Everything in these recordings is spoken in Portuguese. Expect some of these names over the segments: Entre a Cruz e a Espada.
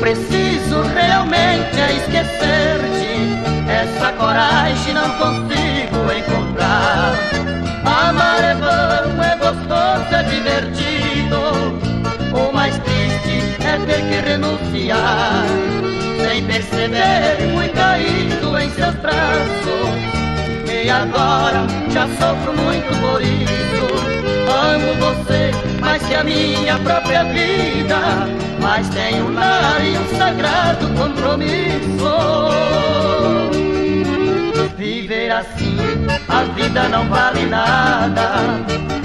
Preciso realmente é esquecer-te. Essa coragem não consigo encontrar. Amar é bom, é gostoso, é divertido. O mais triste é ter que renunciar. Sem perceber, fui caído em seus braços. E agora já sofro muito por isso. Amo você mais que a minha própria vida, mas tenho um lar e um sagrado compromisso. Viver assim, a vida não vale nada.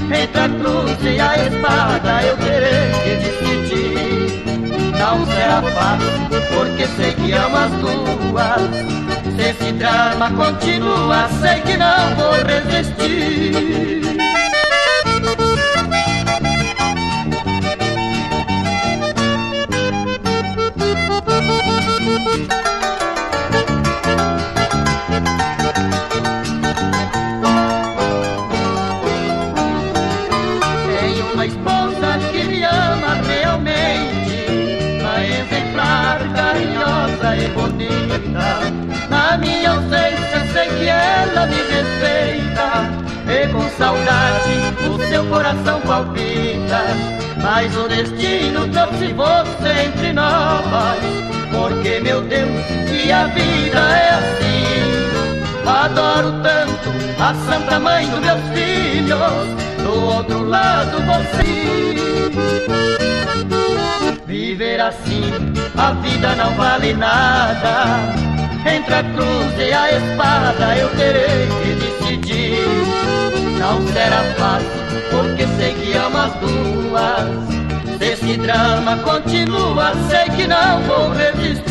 Entre a cruz e a espada eu terei que decidir. Não será fácil, porque sei que amo as duas. Se esse drama continua, sei que não vou resistir. Uma esposa que me ama realmente, uma exemplar, carinhosa e bonita. Na minha ausência sei que ela me respeita, e com saudade o seu coração palpita. Mas o destino trouxe você entre nós, porque meu Deus, que a vida é assim. Adoro tanto a Santa Mãe dos meus filhos, do outro lado você. Viver assim, a vida não vale nada. Entre a cruz e a espada eu terei que decidir. Não será fácil, porque sei que amo as duas. Se esse drama continua, sei que não vou resistir.